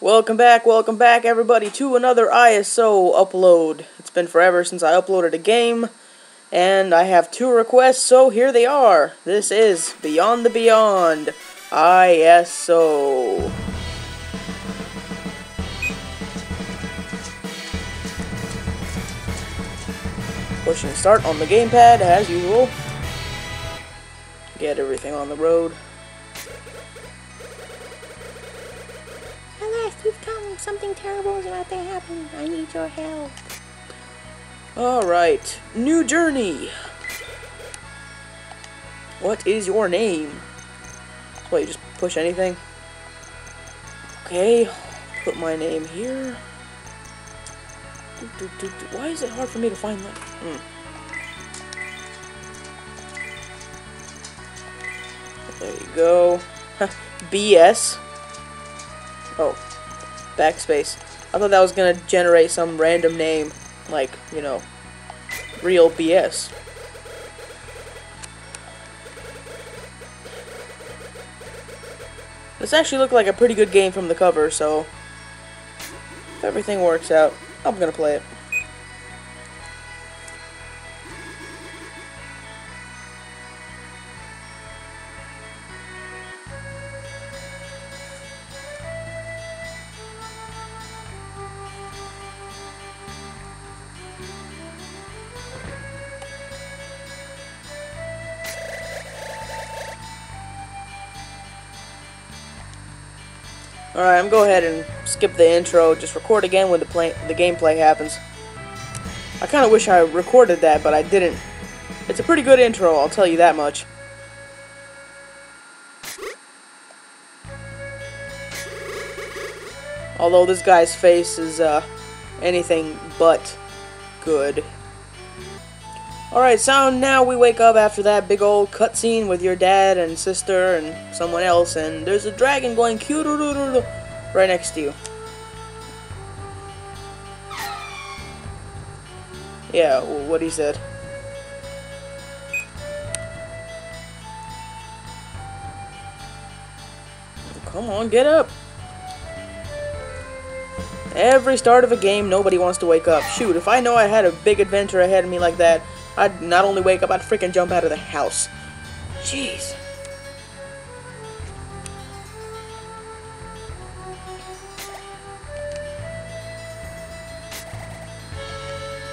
Welcome back everybody to another Iso upload. It's been forever since I uploaded a game, and I have two requests, so here they are. This is Beyond the Beyond, Iso. Pushing start on the gamepad as usual. Get everything on the road. You've come. Something terrible is about to happen. I need your help. Alright. New journey. What is your name? What, you just push anything? Okay. Put my name here. Why is it hard for me to find that? There you go. BS. Oh. Backspace. I thought that was gonna generate some random name, like, you know, real BS. This actually looked like a pretty good game from the cover, so if everything works out, I'm gonna play it. Alright, I'm going to go ahead and skip the intro, just record again when the gameplay happens. I kind of wish I recorded that, but I didn't. It's a pretty good intro, I'll tell you that much. Although this guy's face is anything but good. Alright, so now we wake up after that big old cutscene with your dad and sister and someone else, and there's a dragon going cute-oo-doo-doo-doo right next to you. Yeah, what he said. Come on, get up! Every start of a game, nobody wants to wake up. Shoot, if I know I had a big adventure ahead of me like that, I'd not only wake up, I'd freaking jump out of the house. Jeez.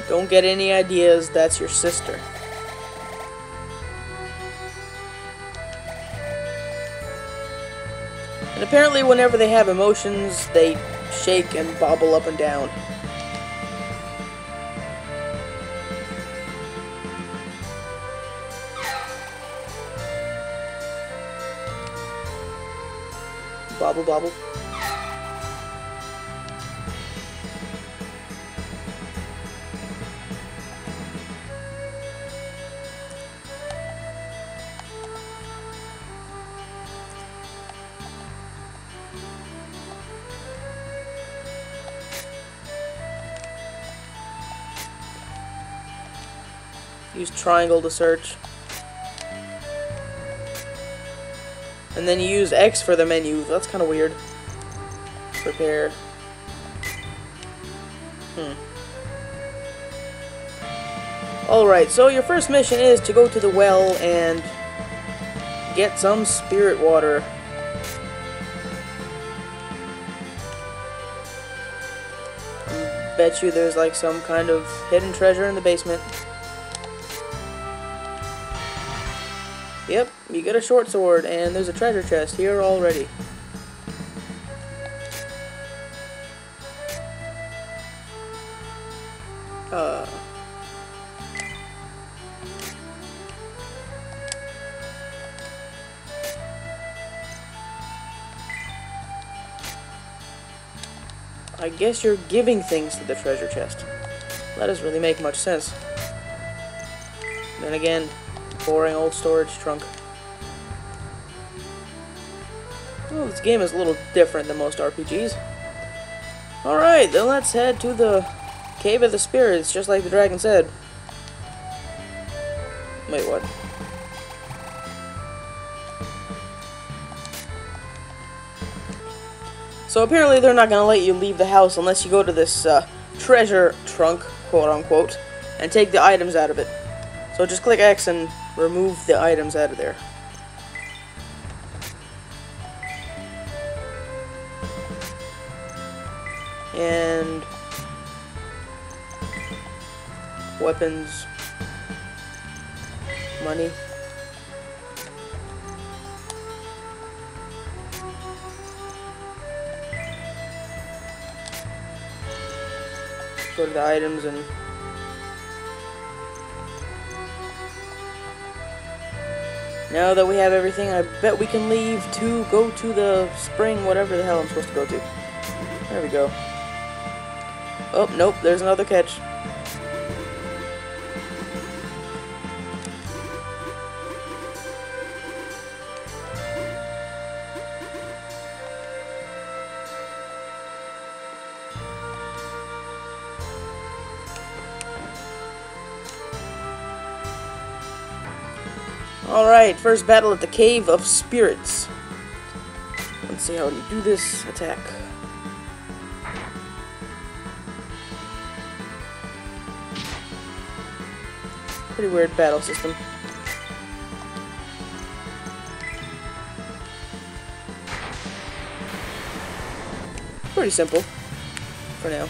Don't get any ideas, that's your sister. And apparently whenever they have emotions, they shake and bobble up and down. Bobble, bobble. Use triangle to search. And then you use X for the menu. That's kind of weird. Prepare. Alright, so your first mission is to go to the well and get some spirit water. I bet you there's like some kind of hidden treasure in the basement. Yep, you get a short sword, and there's a treasure chest here already. I guess you're giving things to the treasure chest. That doesn't really make much sense. Then again, boring old storage trunk. Well, this game is a little different than most RPGs. Alright, then let's head to the Cave of the Spirits, just like the dragon said. Wait, what? So apparently they're not going to let you leave the house unless you go to this treasure trunk, quote-unquote, and take the items out of it. So just click X and remove the items out of there. And weapons, money. Go to the items and now that we have everything, I bet we can leave to go to the spring, whatever the hell I'm supposed to go to. There we go. Oh, nope, there's another catch. Alright, first battle at the Cave of Spirits. Let's see how we do this attack. Pretty weird battle system. Pretty simple for now.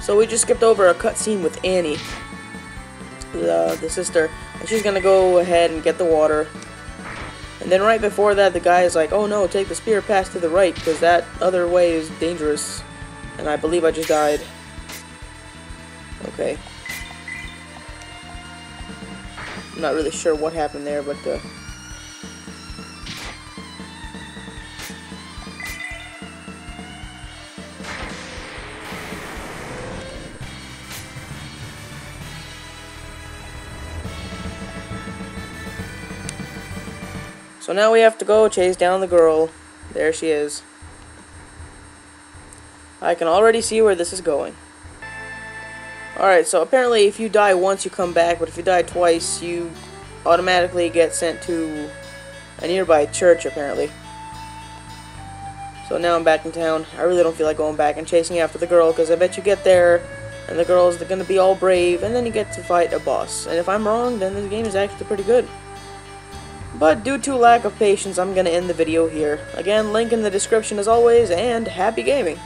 So we just skipped over a cutscene with Annie, the sister, and she's gonna go ahead and get the water. And then right before that, the guy is like, "Oh no, take the spear path to the right, because that other way is dangerous." And I believe I just died. Okay. I'm not really sure what happened there, but so now we have to go chase down the girl. There she is. I can already see where this is going. Alright, so apparently if you die once you come back, but if you die twice you automatically get sent to a nearby church apparently. So now I'm back in town. I really don't feel like going back and chasing after the girl, because I bet you get there and the girl's gonna be all brave and then you get to fight a boss. And if I'm wrong, then this game is actually pretty good. But due to lack of patience, I'm going to end the video here. Again, link in the description as always, and happy gaming!